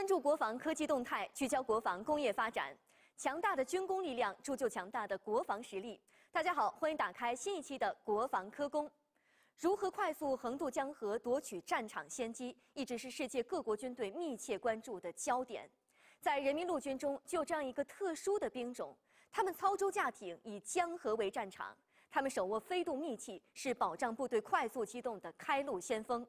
关注国防科技动态，聚焦国防工业发展。强大的军工力量铸就强大的国防实力。大家好，欢迎打开新一期的《国防科工》。如何快速横渡江河，夺取战场先机，一直是世界各国军队密切关注的焦点。在人民陆军中，就有这样一个特殊的兵种，他们操舟驾艇，以江河为战场。 他们手握飞渡秘器，是保障部队快速机动的开路先锋。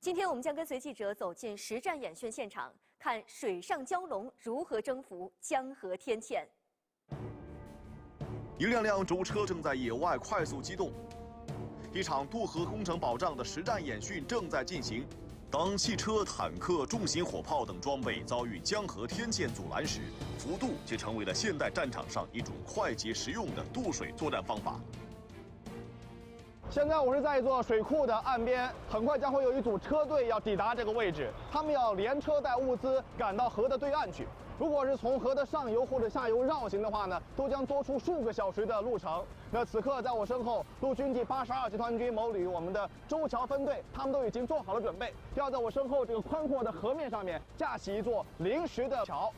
今天我们将跟随记者走进实战演训现场，看水上蛟龙如何征服江河天堑。一辆辆舟车正在野外快速机动，一场渡河工程保障的实战演训正在进行。当汽车、坦克、重型火炮等装备遭遇江河天堑阻拦时，浮渡却成为了现代战场上一种快捷实用的渡水作战方法。 现在我是在一座水库的岸边，很快将会有一组车队要抵达这个位置，他们要连车带物资赶到河的对岸去。如果是从河的上游或者下游绕行的话呢，都将多出数个小时的路程。那此刻在我身后，陆军第82集团军某旅我们的舟桥分队，他们都已经做好了准备，要在我身后这个宽阔的河面上面架起一座临时的桥。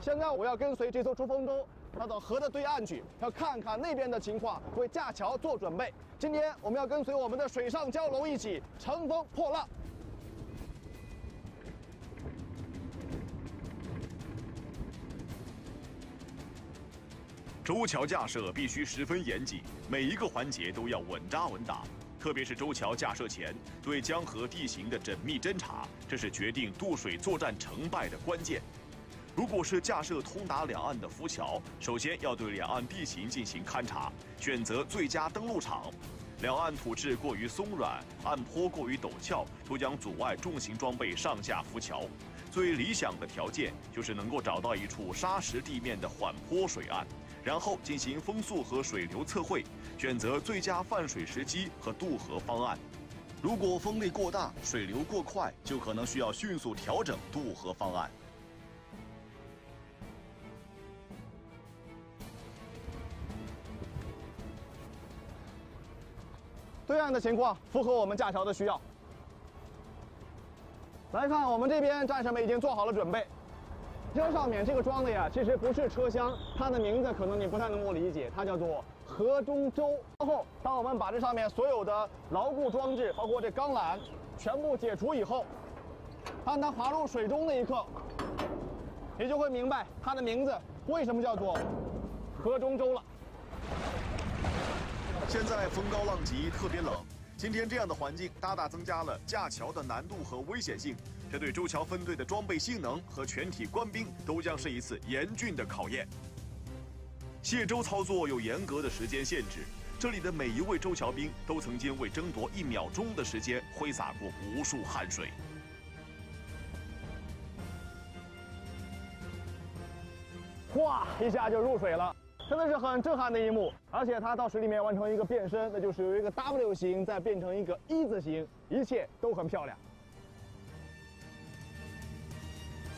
现在我要跟随这艘冲锋舟。 要到河的对岸去，要看看那边的情况，为架桥做准备。今天我们要跟随我们的水上蛟龙一起乘风破浪。舟桥架设必须十分严谨，每一个环节都要稳扎稳打，特别是舟桥架设前对江河地形的缜密侦查，这是决定渡水作战成败的关键。 如果是架设通达两岸的浮桥，首先要对两岸地形进行勘察，选择最佳登陆场。两岸土质过于松软，岸坡过于陡峭，都将阻碍重型装备上下浮桥。最理想的条件就是能够找到一处沙石地面的缓坡水岸，然后进行风速和水流测绘，选择最佳泛水时机和渡河方案。如果风力过大，水流过快，就可能需要迅速调整渡河方案。 对岸的情况符合我们架桥的需要。来看，我们这边战士们已经做好了准备。车上面这个装的呀，其实不是车厢，它的名字可能你不太能够理解，它叫做河中舟。然后，当我们把这上面所有的牢固装置，包括这钢缆，全部解除以后，当它滑入水中那一刻，你就会明白它的名字为什么叫做河中舟了。 现在风高浪急，特别冷。今天这样的环境大大增加了架桥的难度和危险性，这对舟桥分队的装备性能和全体官兵都将是一次严峻的考验。卸舟操作有严格的时间限制，这里的每一位舟桥兵都曾经为争夺1秒钟的时间挥洒过无数汗水。 哗，一下就入水了，真的是很震撼的一幕。而且它到水里面完成一个变身，那就是由一个 W 型再变成一个 E 字形，一切都很漂亮。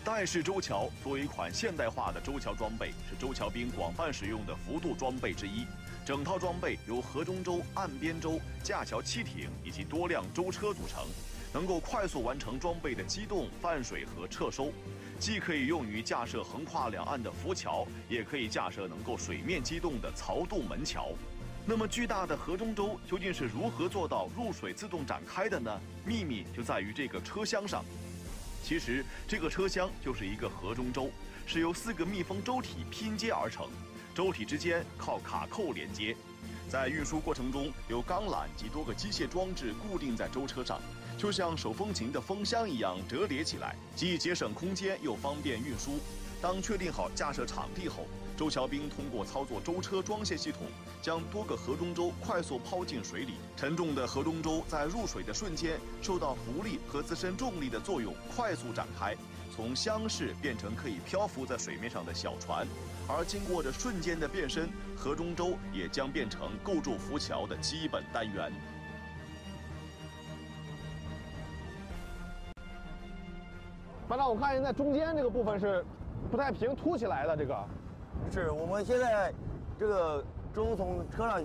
带式舟桥作为一款现代化的舟桥装备，是舟桥兵广泛使用的浮渡装备之一。整套装备由河中舟、岸边舟、架桥汽艇以及多辆舟车组成。 能够快速完成装备的机动、泛水和撤收，既可以用于架设横跨两岸的浮桥，也可以架设能够水面机动的槽渡门桥。那么，巨大的河中舟究竟是如何做到入水自动展开的呢？秘密就在于这个车厢上。其实，这个车厢就是一个河中舟，是由4个密封舟体拼接而成，舟体之间靠卡扣连接。 在运输过程中，有钢缆及多个机械装置固定在舟车上，就像手风琴的风箱一样折叠起来，既节省空间又方便运输。当确定好架设场地后，舟桥兵通过操作舟车装卸系统，将多个河中舟快速抛进水里。沉重的河中舟在入水的瞬间，受到浮力和自身重力的作用，快速展开，从箱式变成可以漂浮在水面上的小船。 而经过这瞬间的变身，河中舟也将变成构筑浮桥的基本单元。班长，我看现在中间这个部分是不太平凸起来的，这个是我们现在这个舟从车上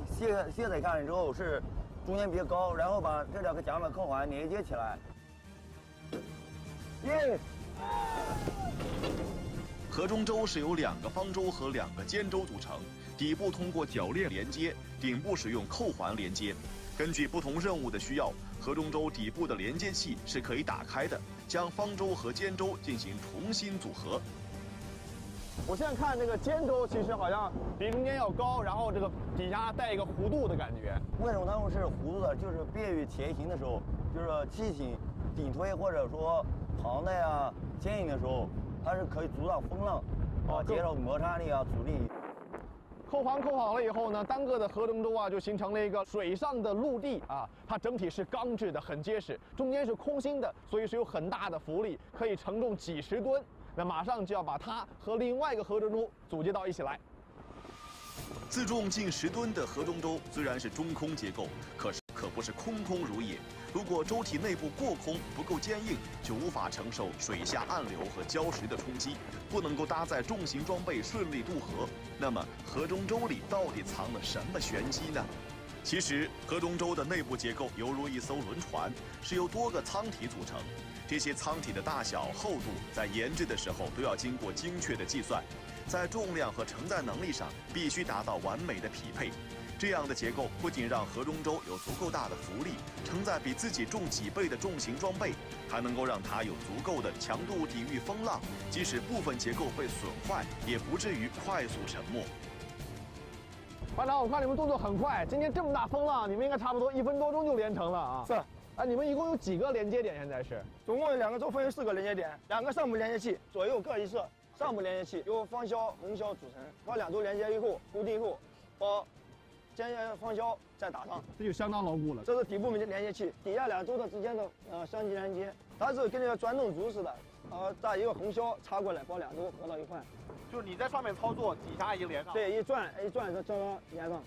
卸载开之后，是中间比较高，然后把这2个夹板扣环连接起来。耶，河中州是由2个方舟和2个尖舟组成，底部通过铰链连接，顶部使用扣环连接。根据不同任务的需要，河中州底部的连接器是可以打开的，将方舟和尖舟进行重新组合。我现在看这个尖舟，其实好像比中间要高，然后这个底下带一个弧度的感觉。为什么它用是弧度的？就是便于前行的时候，就是器型顶推或者说航带啊牵引的时候。 它是可以阻挡风浪，啊，减少摩擦力啊，阻力。扣环扣好了以后呢，单个的河中舟啊就形成了一个水上的陆地啊，它整体是钢制的，很结实，中间是空心的，所以是有很大的浮力，可以承重几10吨。那马上就要把它和另外一个河中舟组接到一起来。自重近10吨的河中舟虽然是中空结构，可不是空空如也。 如果舟体内部过空不够坚硬，就无法承受水下暗流和礁石的冲击，不能够搭载重型装备顺利渡河。那么，河中舟里到底藏了什么玄机呢？其实，河中舟的内部结构犹如一艘轮船，是由多个舱体组成。这些舱体的大小、厚度，在研制的时候都要经过精确的计算，在重量和承载能力上必须达到完美的匹配。 这样的结构不仅让河中舟有足够大的浮力，承载比自己重几倍的重型装备，还能够让它有足够的强度抵御风浪，即使部分结构被损坏，也不至于快速沉没。班长，我看你们动作很快，今天这么大风浪，你们应该差不多1分多钟就连成了啊？是。哎，你们一共有几个连接点？现在是？总共有2个舟，分为4个连接点，2个上部连接器，左右各1个。上部连接器由方销、横销组成，把2舟连接一户，固定一户，包。 先放销，再打上，这就相当牢固了。这是底部连接器，底下2舟的之间的相级连接，它是跟那个转动轴似的，再一个横销插过来，把2舟合到一块。就是你在上面操作，底下已经连上。对，一转，这连上。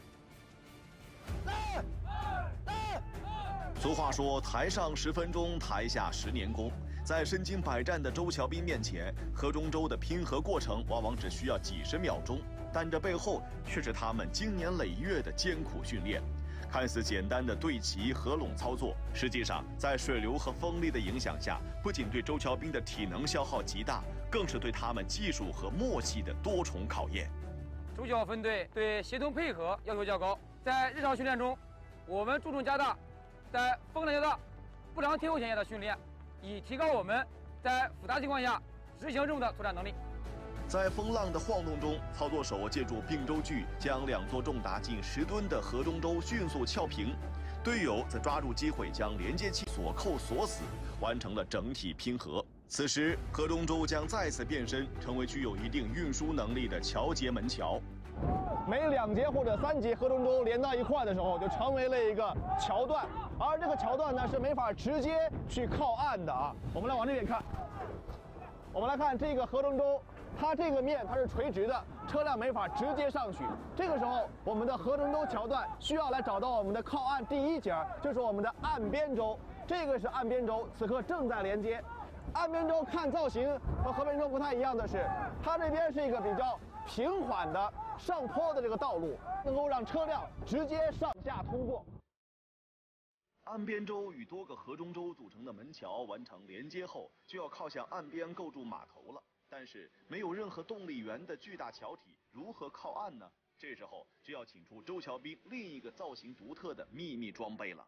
俗话说，台上10分钟，台下10年功。 在身经百战的舟桥斌面前，河中舟的拼合过程往往只需要几10秒钟，但这背后却是他们经年累月的艰苦训练。看似简单的对齐、合拢操作，实际上在水流和风力的影响下，不仅对舟桥斌的体能消耗极大，更是对他们技术和默契的多重考验。舟桥分队对协同配合要求较高，在日常训练中，我们注重加大在风浪较大、不良天候条件下的训练。 以提高我们在复杂情况下执行任务的作战能力。在风浪的晃动中，操作手借助并舟距将2座重达近10吨的河中舟迅速撬平，队友则抓住机会将连接器锁扣锁死，完成了整体拼合。此时，河中舟将再次变身，成为具有一定运输能力的桥接门桥。 每2节或者3节河中舟连到一块的时候，就成为了一个桥段，而这个桥段呢是没法直接去靠岸的啊。我们来往这边看，我们来看这个河中舟，它这个面它是垂直的，车辆没法直接上去。这个时候，我们的河中舟桥段需要来找到我们的靠岸第1节，就是我们的岸边舟。这个是岸边舟，此刻正在连接。岸边舟看造型和河边舟不太一样的是，它这边是一个比较平缓的。 上坡的这个道路能够让车辆直接上下通过。岸边舟与多个河中舟组成的门桥完成连接后，就要靠向岸边构筑码头了。但是没有任何动力源的巨大桥体如何靠岸呢？这时候就要请出舟桥斌另一个造型独特的秘密装备了。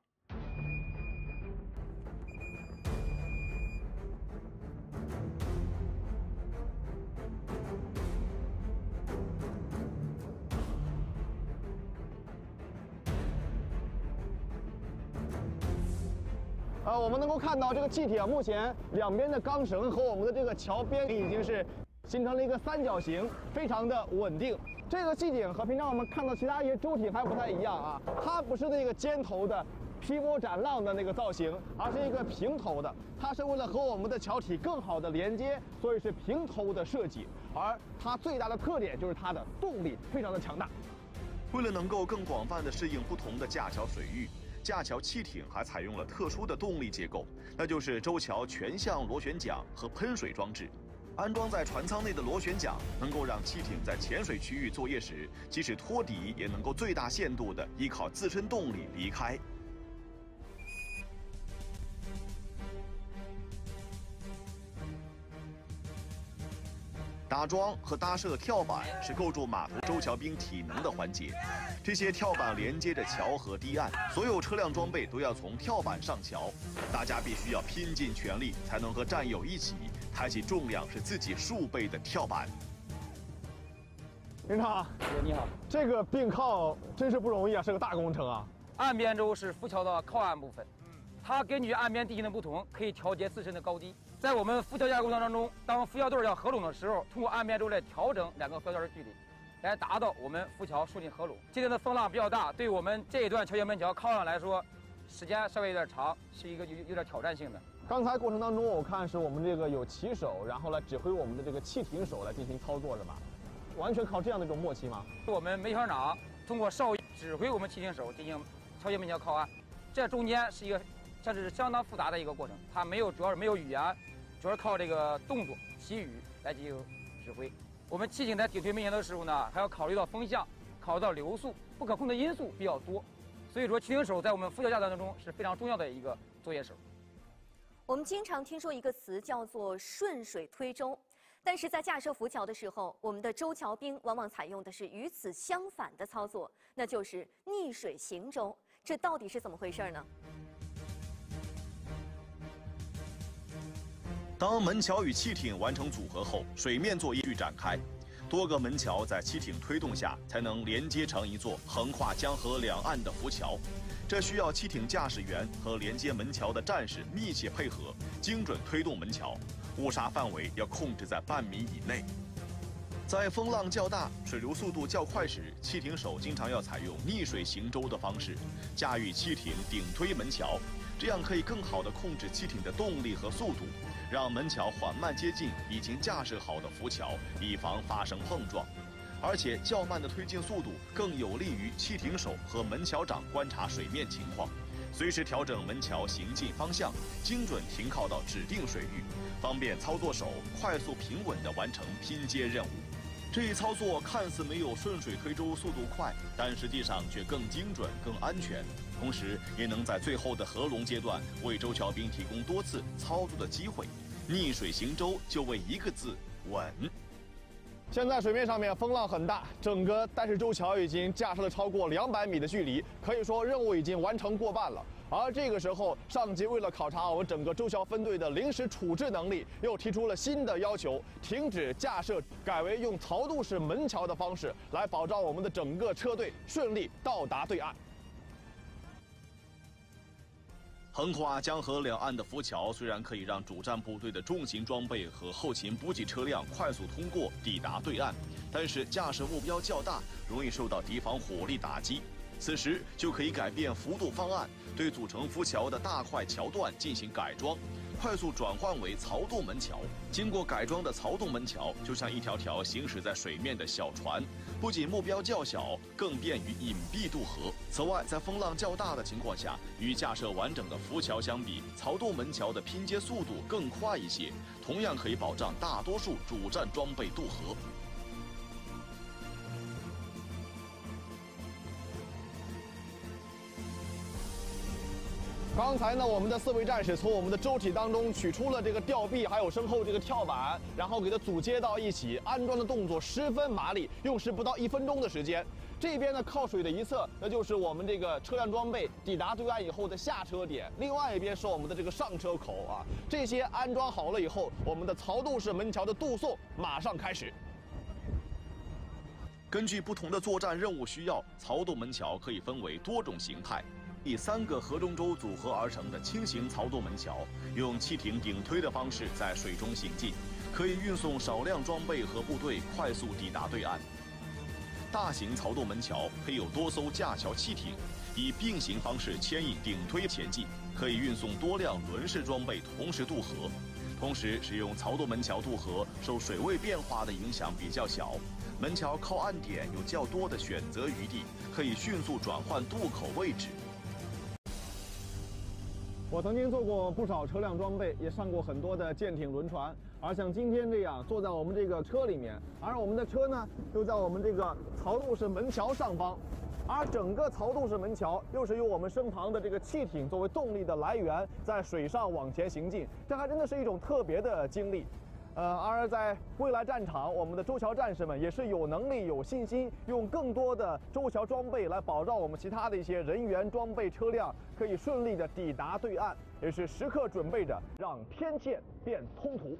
我们能够看到这个气体啊，目前两边的钢绳和我们的这个桥边已经是形成了一个3角形，非常的稳定。这个气体和平常我们看到其他一些舟体还不太一样啊，它不是那个尖头的劈波斩浪的那个造型，而是一个平头的。它是为了和我们的桥体更好的连接，所以是平头的设计。而它最大的特点就是它的动力非常的强大。为了能够更广泛的适应不同的架桥水域。 架桥汽艇还采用了特殊的动力结构，那就是舟桥全向螺旋桨和喷水装置。安装在船舱内的螺旋桨能够让汽艇在浅水区域作业时，即使托底也能够最大限度地依靠自身动力离开。打桩和搭设跳板是构筑码头舟桥兵体能的环节。这些跳板连接着桥和堤岸，所有车辆装备都要从跳板上桥。大家必须要拼尽全力，才能和战友一起抬起重量是自己数倍的跳板。云长，你好，这个并靠真是不容易啊，是个大工程啊。岸边舟是浮桥的靠岸部分，它根据岸边地形的不同，可以调节自身的高低。 在我们浮桥架构过程当中，当浮桥队要合拢的时候，通过岸边舟来调整两个浮桥的距离，来达到我们浮桥顺利合拢。今天的风浪比较大，对我们这一段桥舷门桥靠岸来说，时间稍微有点长，是一个有点挑战性的。刚才过程当中，我看是我们这个有旗手，然后来指挥我们的这个汽艇手来进行操作，是吧？完全靠这样的一种默契吗？我们梅船长通过哨指挥我们汽艇手进行桥舷门桥靠岸，这中间是一个甚至是相当复杂的一个过程，它没有主要是没有语言。 主要是靠这个动作、旗语来进行指挥。我们汽艇在顶推门前的时候呢，还要考虑到风向、考虑到流速，不可控的因素比较多。所以说，汽艇手在我们浮桥架构当中是非常重要的一个作业手。我们经常听说一个词叫做“顺水推舟”，但是在架设浮桥的时候，我们的舟桥兵往往采用的是与此相反的操作，那就是逆水行舟。这到底是怎么回事呢？ 当门桥与汽艇完成组合后，水面作业继续展开，多个门桥在汽艇推动下才能连接成一座横跨江河两岸的浮桥。这需要汽艇驾驶员和连接门桥的战士密切配合，精准推动门桥，误杀范围要控制在半米以内。在风浪较大、水流速度较快时，汽艇手经常要采用逆水行舟的方式，驾驭汽艇顶推门桥，这样可以更好地控制汽艇的动力和速度。 让门桥缓慢接近已经架设好的浮桥，以防发生碰撞。而且较慢的推进速度更有利于汽艇手和门桥长观察水面情况，随时调整门桥行进方向，精准停靠到指定水域，方便操作手快速平稳地完成拼接任务。这一操作看似没有顺水推舟速度快，但实际上却更精准、更安全。 同时，也能在最后的合拢阶段为舟桥兵提供多次操作的机会。逆水行舟就为一个字：稳。现在水面上面风浪很大，整个代氏舟桥已经架设了超过200米的距离，可以说任务已经完成过半了。而这个时候，上级为了考察我们整个舟桥分队的临时处置能力，又提出了新的要求：停止架设，改为用槽渡式门桥的方式来保障我们的整个车队顺利到达对岸。 横跨江河两岸的浮桥虽然可以让主战部队的重型装备和后勤补给车辆快速通过抵达对岸，但是架设目标较大，容易受到敌方火力打击。此时就可以改变幅度方案，对组成浮桥的大块桥段进行改装，快速转换为槽渡门桥。经过改装的槽渡门桥就像一条条行驶在水面的小船，不仅目标较小，更便于隐蔽渡河。 此外，在风浪较大的情况下，与架设完整的浮桥相比，槽渡门桥的拼接速度更快一些，同样可以保障大多数主战装备渡河。刚才呢，我们的4位战士从我们的舟体当中取出了这个吊臂，还有身后这个跳板，然后给它组接到一起，安装的动作十分麻利，用时不到1分钟的时间。 这边呢，靠水的一侧，那就是我们这个车辆装备抵达对岸以后的下车点；另外一边是我们的这个上车口啊。这些安装好了以后，我们的槽渡式门桥的渡送马上开始。根据不同的作战任务需要，槽渡门桥可以分为多种形态。 以3个合中舟组合而成的轻型槽渡门桥，用汽艇顶推的方式在水中行进，可以运送少量装备和部队快速抵达对岸。 大型槽渡门桥配有多艘架桥汽艇，以并行方式牵引顶推前进，可以运送多辆轮式装备同时渡河。同时，使用槽渡门桥渡河受水位变化的影响比较小，门桥靠岸点有较多的选择余地，可以迅速转换渡口位置。我曾经做过不少车辆装备，也上过很多的舰艇、轮船。 而像今天这样坐在我们这个车里面，而我们的车呢，又在我们这个槽渡式门桥上方，而整个槽渡式门桥又是由我们身旁的这个汽艇作为动力的来源，在水上往前行进，这还真的是一种特别的经历。而在未来战场，我们的舟桥战士们也是有能力、有信心，用更多的舟桥装备来保障我们其他的一些人员、装备、车辆可以顺利的抵达对岸，也是时刻准备着让天堑变通途。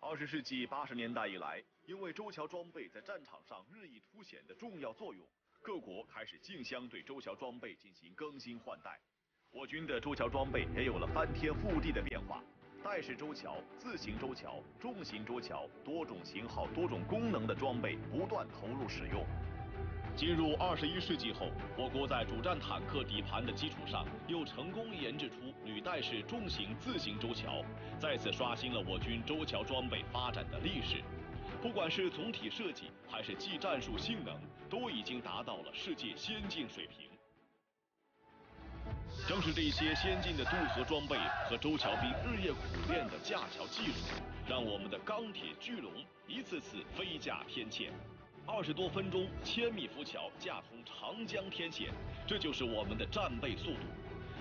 20世纪80年代以来，因为舟桥装备在战场上日益凸显的重要作用，各国开始竞相对舟桥装备进行更新换代。我军的舟桥装备也有了翻天覆地的变化，带式舟桥、自行舟桥、重型舟桥，多种型号、多种功能的装备不断投入使用。进入21世纪后，我国在主战坦克底盘的基础上，又成功研制出履带式重型自行舟桥，再次刷新了我军舟桥装备发展的历史。不管是总体设计还是技战术性能，都已经达到了世界先进水平。正是这些先进的渡河装备和舟桥兵日夜苦练的架桥技术，让我们的钢铁巨龙一次次飞驾天堑。 20多分钟，千米浮桥架通长江天堑，这就是我们的战备速度。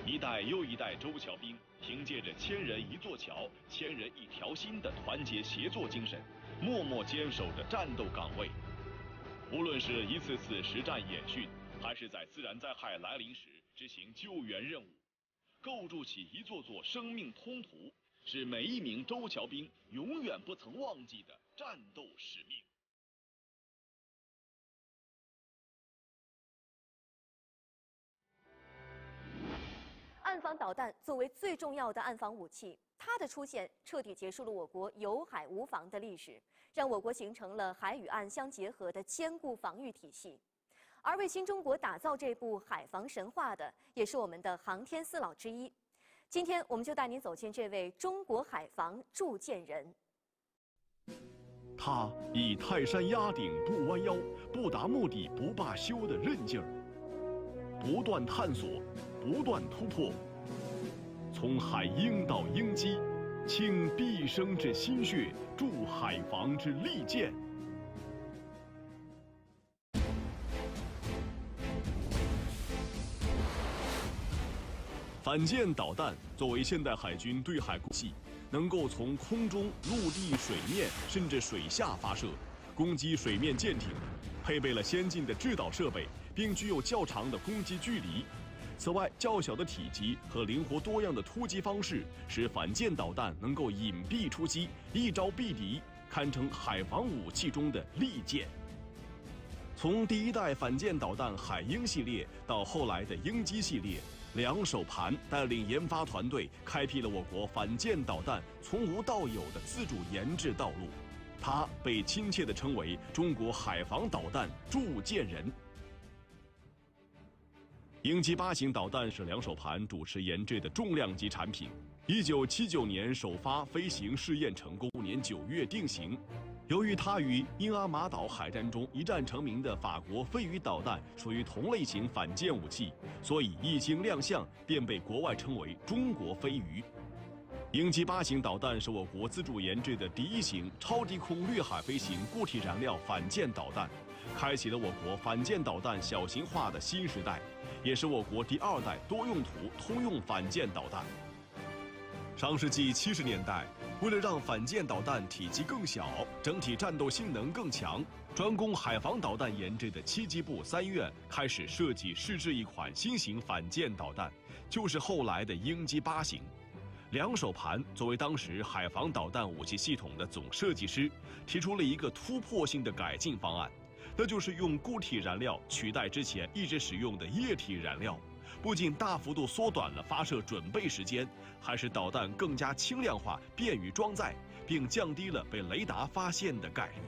一代又一代舟桥兵，凭借着千人一座桥、千人一条心的团结协作精神，默默坚守着战斗岗位。无论是一次次实战演训，还是在自然灾害来临时执行救援任务，构筑起一座座生命通途，是每一名舟桥兵永远不曾忘记的战斗使命。 岸防导弹作为最重要的岸防武器，它的出现彻底结束了我国有海无防的历史，让我国形成了海与岸相结合的坚固防御体系。而为新中国打造这部海防神话的，也是我们的航天四老之一。今天，我们就带您走进这位中国海防铸剑人。他以泰山压顶不弯腰，不达目的不罢休的韧劲儿，不断探索。 不断突破，从海鹰到鹰击，倾毕生之心血，铸海防之利剑。反舰导弹作为现代海军对海攻击，能够从空中、陆地、水面甚至水下发射，攻击水面舰艇，配备了先进的制导设备，并具有较长的攻击距离。 此外，较小的体积和灵活多样的突击方式，使反舰导弹能够隐蔽出击，一招毙敌，堪称海防武器中的利剑。从第一代反舰导弹海鹰系列到后来的鹰击系列，梁守盘带领研发团队开辟了我国反舰导弹从无到有的自主研制道路，他被亲切地称为中国海防导弹铸剑人。 鹰击8型导弹是梁守盘主持研制的重量级产品， 1979年首发飞行试验成功，5年9月定型。由于它与英阿马岛海战中一战成名的法国飞鱼导弹属于同类型反舰武器，所以一经亮相便被国外称为“中国飞鱼”。鹰击8型导弹是我国自主研制的第一型超低空掠海飞行固体燃料反舰导弹，开启了我国反舰导弹小型化的新时代。 也是我国第2代多用途通用反舰导弹。上世纪70年代，为了让反舰导弹体积更小，整体战斗性能更强，专攻海防导弹研制的7机部3院开始设计试制一款新型反舰导弹，就是后来的鹰击8型。梁守盘作为当时海防导弹武器系统的总设计师，提出了一个突破性的改进方案。 那就是用固体燃料取代之前一直使用的液体燃料，不仅大幅度缩短了发射准备时间，还使导弹更加轻量化，便于装载，并降低了被雷达发现的概率。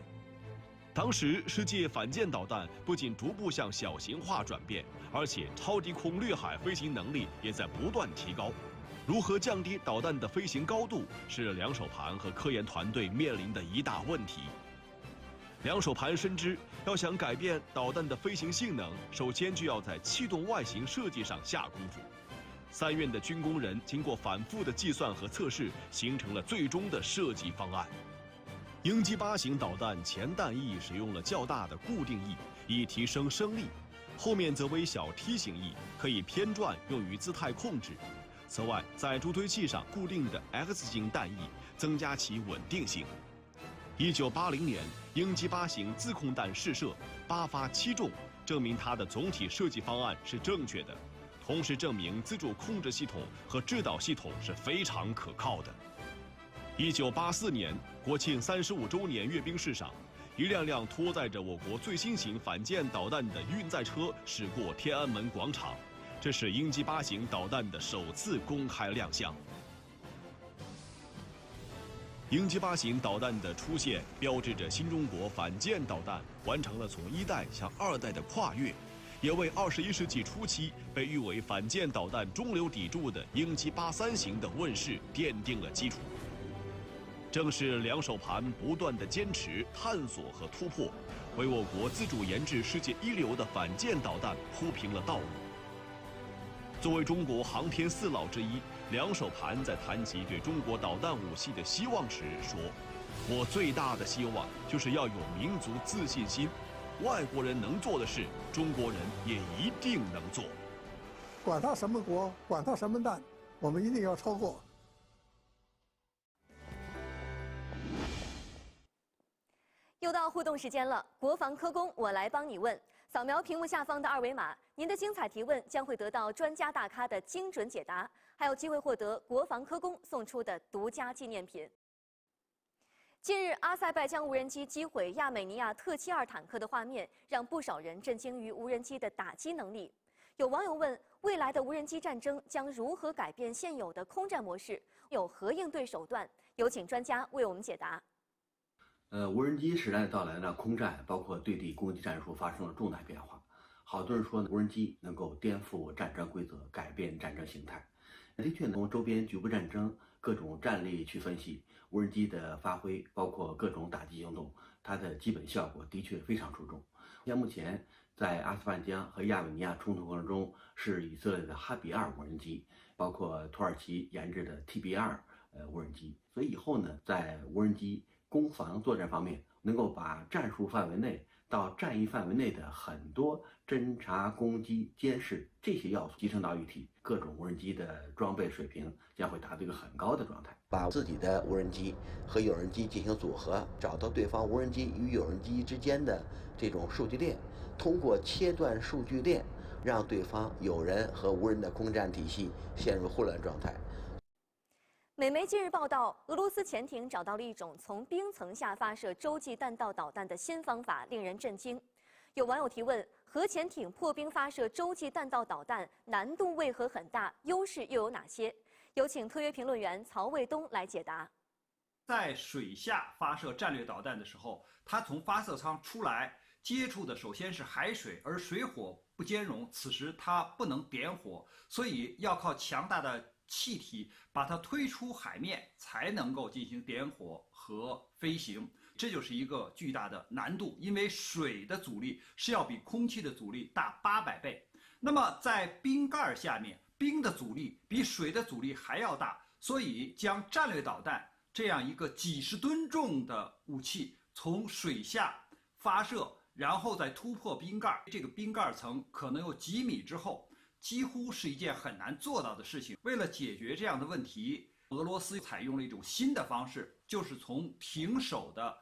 当时，世界反舰导弹不仅逐步向小型化转变，而且超低空掠海飞行能力也在不断提高。如何降低导弹的飞行高度，是梁守盘和科研团队面临的一大问题。 梁守盘深知，要想改变导弹的飞行性能，首先就要在气动外形设计上下功夫。3院的军工人经过反复的计算和测试，形成了最终的设计方案。鹰击8型导弹前弹翼使用了较大的固定翼，以提升升力；后面则微小梯形翼，可以偏转，用于姿态控制。此外，在助推器上固定着 X 型弹翼，增加其稳定性。1980年，鹰击8型自控弹试射，8发7中，证明它的总体设计方案是正确的，同时证明自主控制系统和制导系统是非常可靠的。1984年，国庆35周年阅兵式上。 一辆辆拖载着我国最新型反舰导弹的运载车驶过天安门广场，这是鹰击8型导弹的首次公开亮相。鹰击8型导弹的出现，标志着新中国反舰导弹完成了从1代向2代的跨越，也为21世纪初期被誉为反舰导弹中流砥柱的鹰击83型的问世奠定了基础。 正是两手盘不断的坚持、探索和突破，为我国自主研制世界1流的反舰导弹铺平了道路。作为中国航天四老之一，两手盘在谈及对中国导弹武器的希望时说：“我最大的希望就是要有民族自信心，外国人能做的事，中国人也一定能做。管他什么国，管他什么蛋，我们一定要超过。” 又到互动时间了，国防科工我来帮你问。扫描屏幕下方的2维码，您的精彩提问将会得到专家大咖的精准解答，还有机会获得国防科工送出的独家纪念品。近日，阿塞拜疆无人机击毁亚美尼亚特-72坦克的画面，让不少人震惊于无人机的打击能力。有网友问：未来的无人机战争将如何改变现有的空战模式？有何应对手段？有请专家为我们解答。 无人机时代的到来呢，空战包括对地攻击战术发生了重大变化。好多人说呢，无人机能够颠覆战争规则，改变战争形态。的确，从周边局部战争各种战力去分析，无人机的发挥，包括各种打击行动，它的基本效果的确非常出众。像目前在阿塞拜疆和亚美尼亚冲突过程中，是以色列的哈比2无人机，包括土耳其研制的 TB2 无人机。所以以后呢，在无人机 攻防作战方面，能够把战术范围内到战役范围内的很多侦察、攻击、监视这些要素集成到一体，各种无人机的装备水平将会达到一个很高的状态。把自己的无人机和有人机进行组合，找到对方无人机与有人机之间的这种数据链，通过切断数据链，让对方有人和无人的空战体系陷入混乱状态。 美媒近日报道，俄罗斯潜艇找到了一种从冰层下发射洲际弹道导弹的新方法，令人震惊。有网友提问：核潜艇破冰发射洲际弹道导弹难度为何很大？优势又有哪些？有请特约评论员曹卫东来解答。在水下发射战略导弹的时候，它从发射舱出来接触的首先是海水，而水火不兼容，此时它不能点火，所以要靠强大的 气体把它推出海面，才能够进行点火和飞行，这就是一个巨大的难度。因为水的阻力是要比空气的阻力大800倍。那么在冰盖下面，冰的阻力比水的阻力还要大，所以将战略导弹这样一个几10吨重的武器从水下发射，然后再突破冰盖，这个冰盖层可能有几米之后， 几乎是一件很难做到的事情。为了解决这样的问题，俄罗斯采用了一种新的方式，就是从艇首的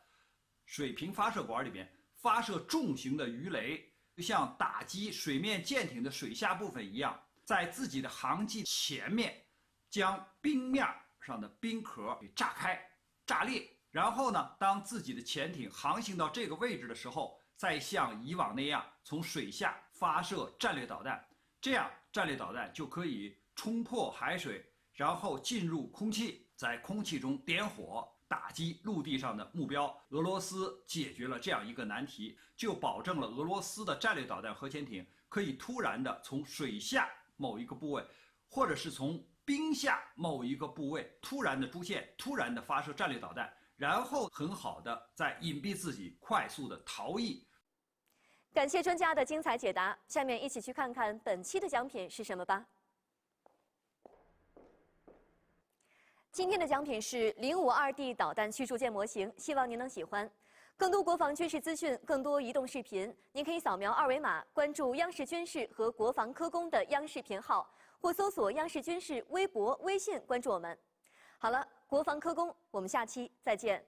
水平发射管里面发射重型的鱼雷，就像打击水面舰艇的水下部分一样，在自己的航迹前面将冰面上的冰壳给炸开、炸裂。然后呢，当自己的潜艇航行到这个位置的时候，再像以往那样从水下发射战略导弹。 这样，战略导弹就可以冲破海水，然后进入空气，在空气中点火，打击陆地上的目标。俄罗斯解决了这样一个难题，就保证了俄罗斯的战略导弹核潜艇可以突然的从水下某一个部位，或者是从冰下某一个部位突然的出现，突然的发射战略导弹，然后很好的在隐蔽自己，快速的逃逸。 感谢专家的精彩解答，下面一起去看看本期的奖品是什么吧。今天的奖品是052D 导弹驱逐舰模型，希望您能喜欢。更多国防军事资讯，更多移动视频，您可以扫描2维码关注央视军事和国防科工的央视频号。或搜索央视军事微博、微信关注我们。好了，国防科工，我们下期再见。